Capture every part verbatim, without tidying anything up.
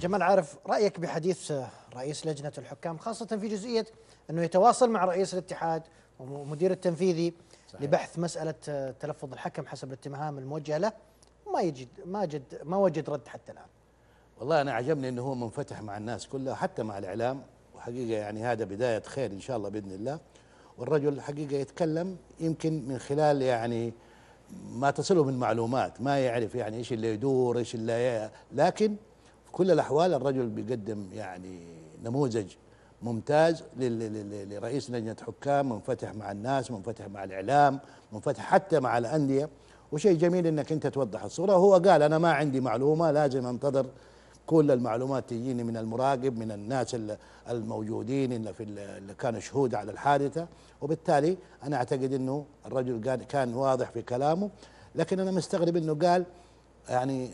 جمال عارف، رأيك بحديث رئيس لجنة الحكام خاصة في جزئية أنه يتواصل مع رئيس الاتحاد ومدير التنفيذي صحيح. لبحث مسألة تلفظ الحكم حسب الاتهام الموجهة له، ما يجد ما جد ما وجد رد حتى الآن. والله أنا عجبني أنه هو منفتح مع الناس كلها حتى مع الإعلام، وحقيقة يعني هذا بداية خير إن شاء الله بإذن الله. والرجل حقيقة يتكلم يمكن من خلال يعني ما تصله من معلومات، ما يعرف يعني إيش اللي يدور إيش اللي، لكن في كل الأحوال الرجل بيقدم يعني نموذج ممتاز لرئيس لجنة حكام، منفتح مع الناس، منفتح مع الإعلام، منفتح حتى مع الأندية. وشيء جميل أنك أنت توضح الصورة. هو قال أنا ما عندي معلومة، لازم أنتظر كل المعلومات تجيني من المراقب، من الناس الموجودين اللي في اللي كانوا شهود على الحادثة، وبالتالي أنا أعتقد أنه الرجل كان واضح في كلامه. لكن أنا مستغرب أنه قال يعني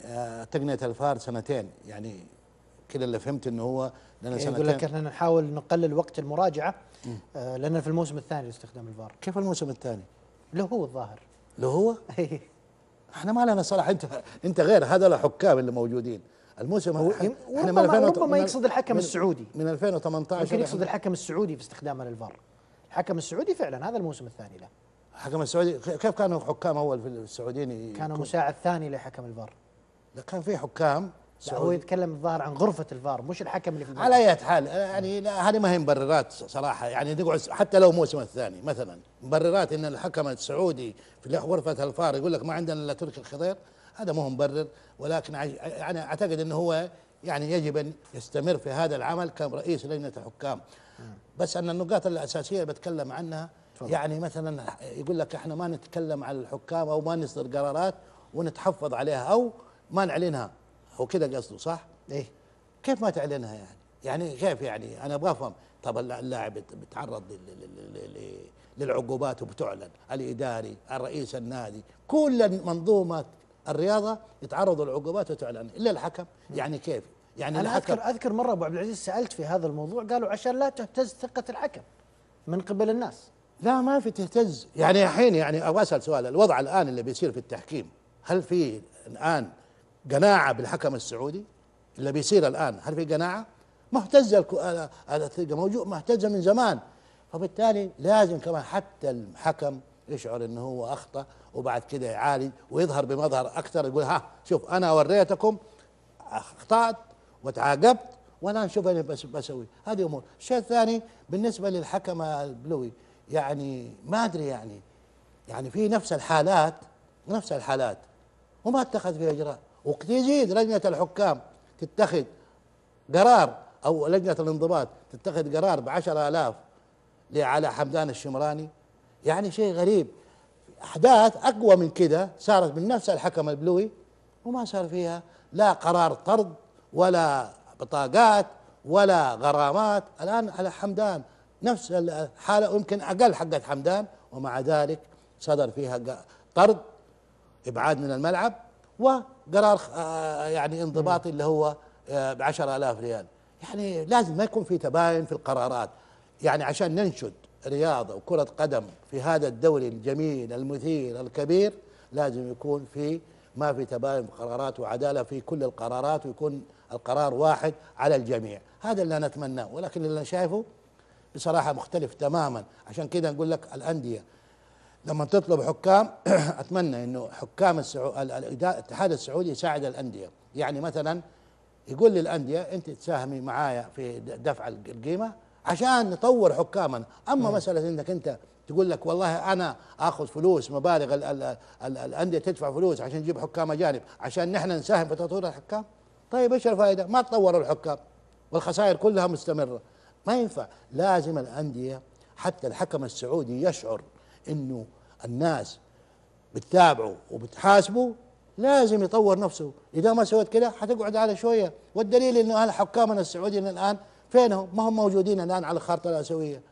تقنية الفار سنتين، يعني كده اللي فهمت أنه هو لنا سنتين. يقول لك احنا نحاول نقلل وقت المراجعة لأن في الموسم الثاني لاستخدام الفار. كيف الموسم الثاني؟ له هو الظاهر له هو؟ احنا ما لنا صلاح، انت انت غير هذول الحكام اللي موجودين الموسم. احنا من ربما يقصد الحكم السعودي من ألفين وثمانية عشر، يمكن يقصد الحكم السعودي في استخدامه للفار. الحكم السعودي فعلا هذا الموسم الثاني له. الحكم السعودي كيف كانوا حكام اول في السعوديين؟ كانوا مساعد ثاني لحكم الفار. لا كان في حكام سعودي. هو يتكلم الظاهر عن غرفة الفار مش الحكم اللي في الفار. على اي حال يعني هذه ما هي مبررات صراحة، يعني تقعد حتى لو موسم الثاني مثلا، مبررات ان الحكم السعودي في غرفة الفار يقول لك ما عندنا الا تركي الخضير، هذا مو مبرر. ولكن انا اعتقد انه هو يعني يجب ان يستمر في هذا العمل كرئيس لجنه الحكام. بس ان النقاط الاساسيه اللي بتكلم عنها طبعا. يعني مثلا يقول لك احنا ما نتكلم على الحكام او ما نصدر قرارات ونتحفظ عليها او ما نعلنها، هو كده قصده صح؟ ايه كيف ما تعلنها يعني؟ يعني كيف يعني؟ انا ابغى افهم. طب اللاعب بيتعرض للعقوبات وبتعلن، الاداري، الرئيس النادي، كل منظومه الرياضه يتعرضوا للعقوبات وتعلن، الا الحكم. يعني كيف؟ يعني انا الحكم اذكر اذكر مره ابو عبد العزيز سالت في هذا الموضوع، قالوا عشان لا تهتز ثقه الحكم من قبل الناس. لا ما في تهتز، يعني الحين يعني ابغى اسال سؤال، الوضع الان اللي بيصير في التحكيم، هل في الان قناعه بالحكم السعودي؟ اللي بيصير الان هل في قناعه؟ مهتزه الثقه موجود، مهتزه من زمان، فبالتالي لازم كمان حتى الحكم يشعر انه هو اخطا وبعد كده يعالج ويظهر بمظهر اكثر، يقول ها شوف انا وريتكم اخطات وتعاقبت وانا نشوف انا بسوي هذه امور. الشيء الثاني بالنسبه للحكم البلوي، يعني ما ادري يعني يعني في نفس الحالات نفس الحالات وما اتخذ فيها اجراء، وتزيد لجنه الحكام تتخذ قرار او لجنه الانضباط تتخذ قرار ب عشرة آلاف على حمدان الشمراني، يعني شيء غريب. أحداث أقوى من كده صارت من نفس الحكم البلوي وما صار فيها لا قرار طرد ولا بطاقات ولا غرامات. الآن على حمدان نفس الحالة ويمكن أقل حقة حمدان، ومع ذلك صدر فيها طرد، إبعاد من الملعب، وقرار يعني انضباطي اللي هو بعشرة آلاف ريال. يعني لازم ما يكون في تباين في القرارات، يعني عشان ننشد رياضة وكرة قدم في هذا الدوري الجميل المثير الكبير، لازم يكون في ما في تباين في قرارات وعدالة في كل القرارات، ويكون القرار واحد على الجميع. هذا اللي أنا أتمناه، ولكن اللي أنا شايفه بصراحة مختلف تماما. عشان كده نقول لك الأندية لما تطلب حكام أتمنى أنه حكام السعو... الاتحاد السعودي يساعد الأندية، يعني مثلا يقول للأندية أنت تساهمي معايا في دفع القيمة عشان نطور حكامنا. اما مم. مساله انك انت تقول لك والله انا اخذ فلوس مبالغ ال ال ال الانديه تدفع فلوس عشان نجيب حكام اجانب عشان نحن نساهم في تطوير الحكام، طيب ايش الفائده؟ ما تطوروا الحكام والخسائر كلها مستمره. ما ينفع، لازم الانديه حتى الحكم السعودي يشعر انه الناس بتتابعه وبتحاسبه، لازم يطور نفسه. اذا ما سويت كده حتقعد على شويه، والدليل انه اهل حكامنا السعوديين الان فينهم؟ ما هم موجودين الآن على الخارطة الآسيوية.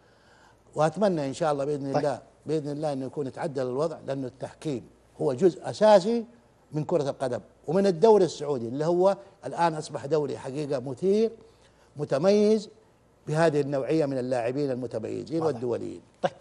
وأتمنى إن شاء الله بإذن طيب. الله بإذن الله أنه يكون يتعدل الوضع، لأنه التحكيم هو جزء أساسي من كرة القدم ومن الدوري السعودي اللي هو الآن أصبح دوري حقيقة مثير متميز بهذه النوعية من اللاعبين المتميزين والدوليين. طيب.